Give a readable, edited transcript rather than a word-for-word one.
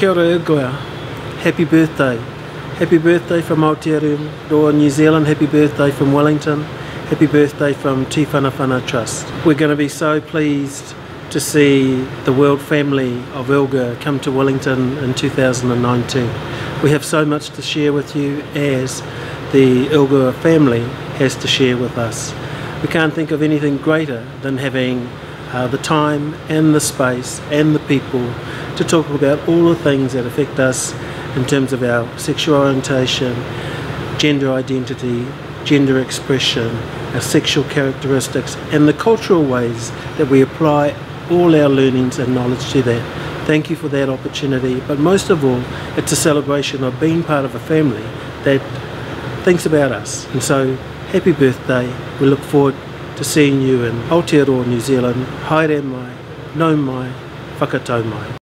Kia ora e koea. Happy birthday. Happy birthday from Aotearoa New Zealand. Happy birthday from Wellington. Happy birthday from Tīwhanawhana Trust. We're going to be so pleased to see the world family of ILGA come to Wellington in 2019. We have so much to share with you as the ILGA family has to share with us. We can't think of anything greater than having the time and the space and the people to talk about all the things that affect us in terms of our sexual orientation, gender identity, gender expression, our sexual characteristics and the cultural ways that we apply all our learnings and knowledge to that. Thank you for that opportunity, but most of all it's a celebration of being part of a family that thinks about us, and so happy birthday. We look forward to seeing you in Aotearoa New Zealand. Haere mai, nau mai, whakatau mai.